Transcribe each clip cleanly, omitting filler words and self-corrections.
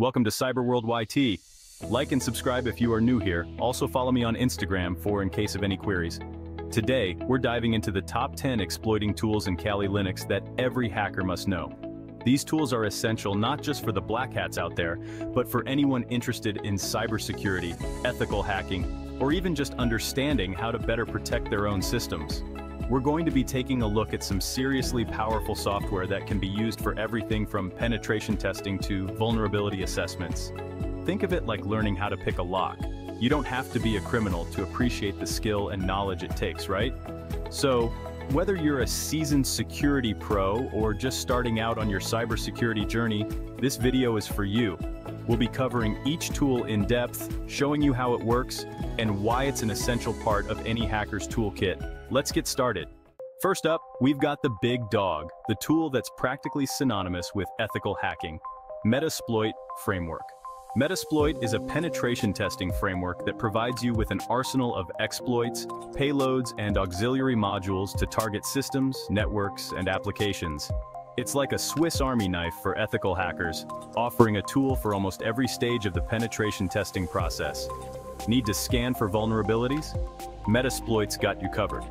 Welcome to Cyber World YT. Like and subscribe if you are new here. Also follow me on Instagram for in case of any queries. Today, we're diving into the top 10 exploiting tools in Kali Linux that every hacker must know. These tools are essential not just for the black hats out there, but for anyone interested in cybersecurity, ethical hacking, or even just understanding how to better protect their own systems. We're going to be taking a look at some seriously powerful software that can be used for everything from penetration testing to vulnerability assessments. Think of it like learning how to pick a lock. You don't have to be a criminal to appreciate the skill and knowledge it takes, right? So, whether you're a seasoned security pro or just starting out on your cybersecurity journey, this video is for you. We'll be covering each tool in depth, showing you how it works, and why it's an essential part of any hacker's toolkit. Let's get started. First up, we've got the big dog, the tool that's practically synonymous with ethical hacking, Metasploit Framework. Metasploit is a penetration testing framework that provides you with an arsenal of exploits, payloads, and auxiliary modules to target systems, networks, and applications. It's like a Swiss Army knife for ethical hackers, offering a tool for almost every stage of the penetration testing process. Need to scan for vulnerabilities? Metasploit's got you covered.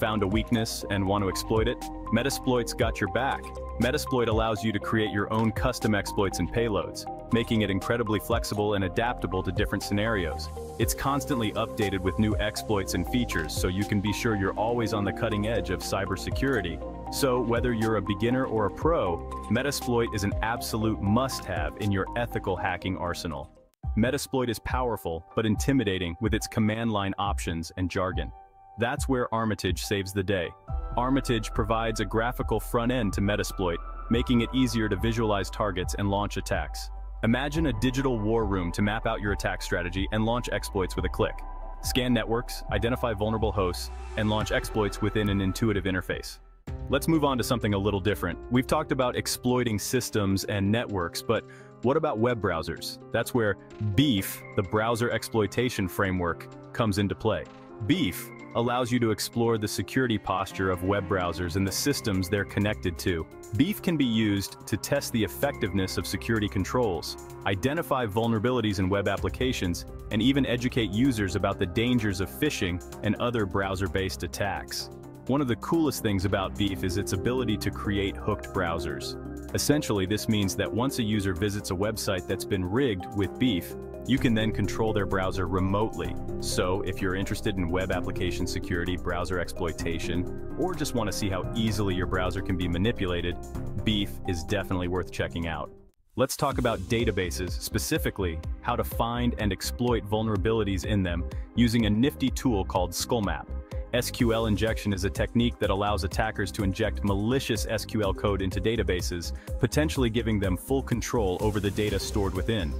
Found a weakness and want to exploit it? Metasploit's got your back. Metasploit allows you to create your own custom exploits and payloads, making it incredibly flexible and adaptable to different scenarios. It's constantly updated with new exploits and features, so you can be sure you're always on the cutting edge of cybersecurity. So whether you're a beginner or a pro, Metasploit is an absolute must-have in your ethical hacking arsenal. Metasploit is powerful, but intimidating with its command line options and jargon. That's where Armitage saves the day. Armitage provides a graphical front end to Metasploit, making it easier to visualize targets and launch attacks. Imagine a digital war room to map out your attack strategy and launch exploits with a click. Scan networks, identify vulnerable hosts, and launch exploits within an intuitive interface. Let's move on to something a little different. We've talked about exploiting systems and networks, but what about web browsers? That's where BeEF, the browser exploitation framework, comes into play. BeEF allows you to explore the security posture of web browsers and the systems they're connected to. BeEF can be used to test the effectiveness of security controls, identify vulnerabilities in web applications, and even educate users about the dangers of phishing and other browser-based attacks. One of the coolest things about BeEF is its ability to create hooked browsers. Essentially, this means that once a user visits a website that's been rigged with BeEF, you can then control their browser remotely. So, if you're interested in web application security, browser exploitation, or just want to see how easily your browser can be manipulated, BeEF is definitely worth checking out. Let's talk about databases, specifically how to find and exploit vulnerabilities in them using a nifty tool called Sqlmap. SQL injection is a technique that allows attackers to inject malicious SQL code into databases, potentially giving them full control over the data stored within.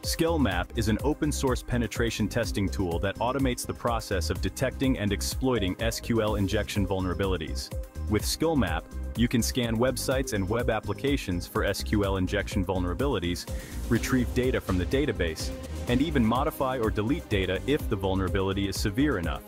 Sqlmap is an open-source penetration testing tool that automates the process of detecting and exploiting SQL injection vulnerabilities. With Sqlmap, you can scan websites and web applications for SQL injection vulnerabilities, retrieve data from the database, and even modify or delete data if the vulnerability is severe enough.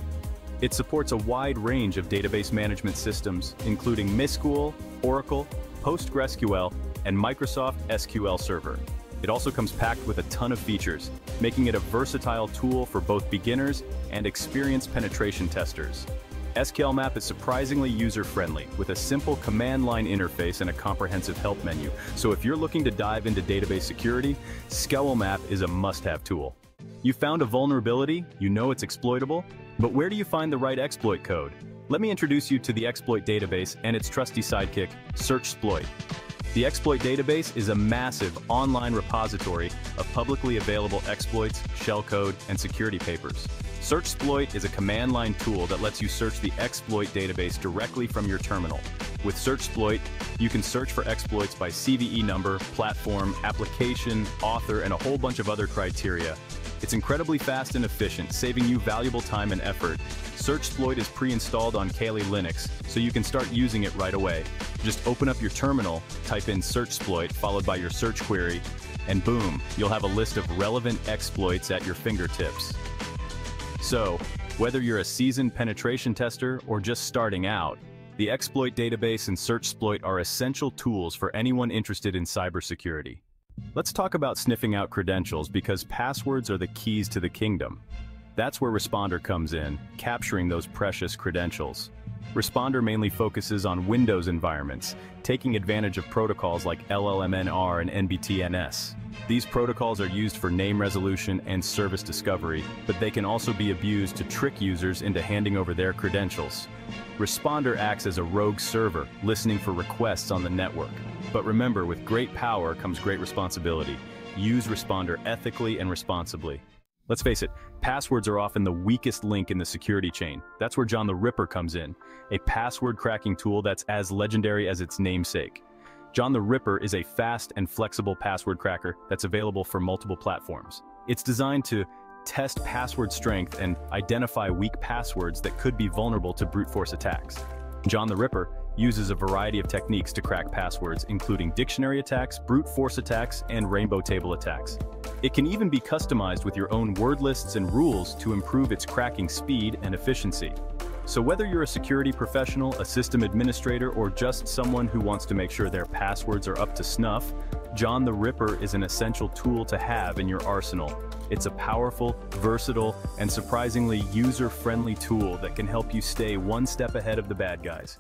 It supports a wide range of database management systems, including MySQL, Oracle, PostgreSQL, and Microsoft SQL Server. It also comes packed with a ton of features, making it a versatile tool for both beginners and experienced penetration testers. Sqlmap is surprisingly user-friendly, with a simple command-line interface and a comprehensive help menu. So if you're looking to dive into database security, Sqlmap is a must-have tool. You found a vulnerability, you know it's exploitable, but where do you find the right exploit code? Let me introduce you to the exploit database and its trusty sidekick, SearchSploit. The exploit database is a massive online repository of publicly available exploits, shellcode, and security papers. SearchSploit is a command-line tool that lets you search the exploit database directly from your terminal. With SearchSploit, you can search for exploits by CVE number, platform, application, author, and a whole bunch of other criteria. It's incredibly fast and efficient, saving you valuable time and effort. SearchSploit is pre-installed on Kali Linux, so you can start using it right away. Just open up your terminal, type in SearchSploit followed by your search query, and boom, you'll have a list of relevant exploits at your fingertips. So, whether you're a seasoned penetration tester or just starting out, the exploit database and SearchSploit are essential tools for anyone interested in cybersecurity. Let's talk about sniffing out credentials, because passwords are the keys to the kingdom. That's where Responder comes in, capturing those precious credentials. Responder mainly focuses on Windows environments, taking advantage of protocols like LLMNR and NBT-NS. These protocols are used for name resolution and service discovery, but they can also be abused to trick users into handing over their credentials. Responder acts as a rogue server, listening for requests on the network. But remember, with great power comes great responsibility. Use Responder ethically and responsibly. Let's face it, passwords are often the weakest link in the security chain. That's where John the Ripper comes in, a password cracking tool that's as legendary as its namesake. John the Ripper is a fast and flexible password cracker that's available for multiple platforms. It's designed to test password strength and identify weak passwords that could be vulnerable to brute force attacks. John the Ripper uses a variety of techniques to crack passwords, including dictionary attacks, brute force attacks, and rainbow table attacks. It can even be customized with your own word lists and rules to improve its cracking speed and efficiency. So whether you're a security professional, a system administrator, or just someone who wants to make sure their passwords are up to snuff, John the Ripper is an essential tool to have in your arsenal. It's a powerful, versatile, and surprisingly user-friendly tool that can help you stay one step ahead of the bad guys.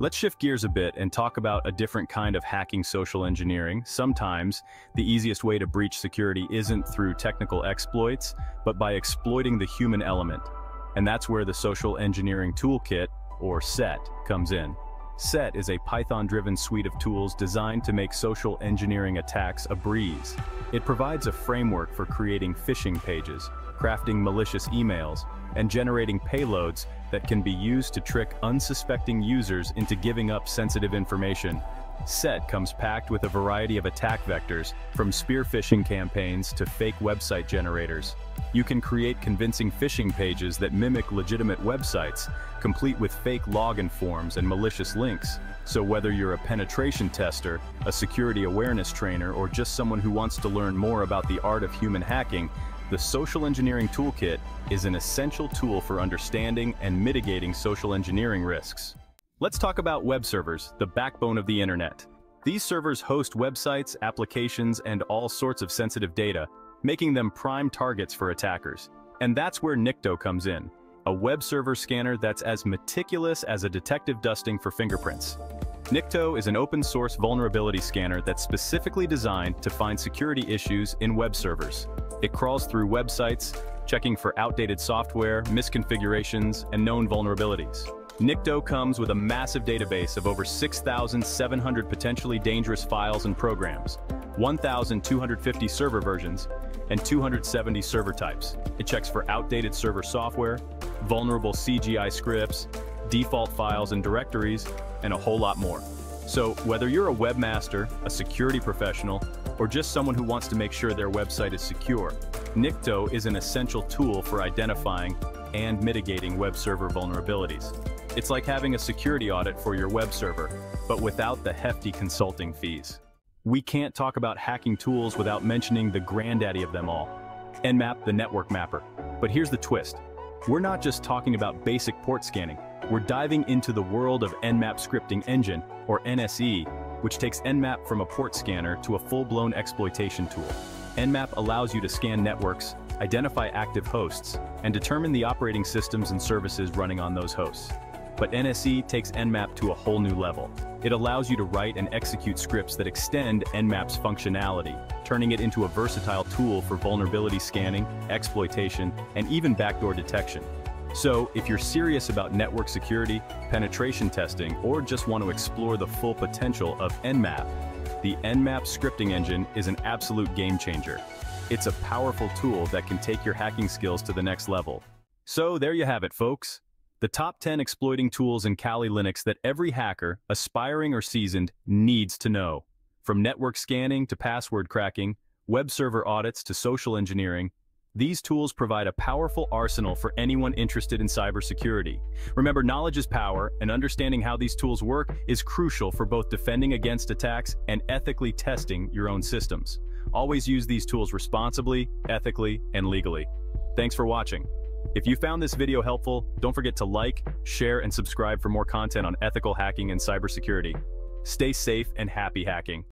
Let's shift gears a bit and talk about a different kind of hacking social engineering. Sometimes, the easiest way to breach security isn't through technical exploits, but by exploiting the human element. And that's where the Social Engineering Toolkit, or SET, comes in. SET is a Python-driven suite of tools designed to make social engineering attacks a breeze. It provides a framework for creating phishing pages, crafting malicious emails, and generating payloads that can be used to trick unsuspecting users into giving up sensitive information. SET comes packed with a variety of attack vectors, from spear phishing campaigns to fake website generators. You can create convincing phishing pages that mimic legitimate websites, complete with fake login forms and malicious links. So whether you're a penetration tester, a security awareness trainer, or just someone who wants to learn more about the art of human hacking, the Social Engineering Toolkit is an essential tool for understanding and mitigating social engineering risks. Let's talk about web servers, the backbone of the internet. These servers host websites, applications, and all sorts of sensitive data, making them prime targets for attackers. And that's where Nikto comes in, a web server scanner that's as meticulous as a detective dusting for fingerprints. Nikto is an open-source vulnerability scanner that's specifically designed to find security issues in web servers. It crawls through websites, checking for outdated software, misconfigurations, and known vulnerabilities. Nikto comes with a massive database of over 6,700 potentially dangerous files and programs, 1,250 server versions, and 270 server types. It checks for outdated server software, vulnerable CGI scripts, default files and directories, and a whole lot more. So whether you're a webmaster, a security professional, or just someone who wants to make sure their website is secure, Nikto is an essential tool for identifying and mitigating web server vulnerabilities. It's like having a security audit for your web server, but without the hefty consulting fees. We can't talk about hacking tools without mentioning the granddaddy of them all, Nmap, the network mapper. But here's the twist. We're not just talking about basic port scanning. We're diving into the world of Nmap scripting engine, or NSE, which takes Nmap from a port scanner to a full-blown exploitation tool. Nmap allows you to scan networks, identify active hosts, and determine the operating systems and services running on those hosts. But NSE takes Nmap to a whole new level. It allows you to write and execute scripts that extend Nmap's functionality, turning it into a versatile tool for vulnerability scanning, exploitation, and even backdoor detection. So, if you're serious about network security, penetration testing, or just want to explore the full potential of Nmap, the Nmap scripting engine is an absolute game changer. It's a powerful tool that can take your hacking skills to the next level. So, there you have it, folks. The top 10 exploiting tools in Kali Linux that every hacker, aspiring or seasoned, needs to know. From network scanning to password cracking, web server audits to social engineering, these tools provide a powerful arsenal for anyone interested in cybersecurity. Remember, knowledge is power, and understanding how these tools work is crucial for both defending against attacks and ethically testing your own systems. Always use these tools responsibly, ethically, and legally. Thanks for watching. If you found this video helpful, don't forget to like, share, and subscribe for more content on ethical hacking and cybersecurity. Stay safe and happy hacking.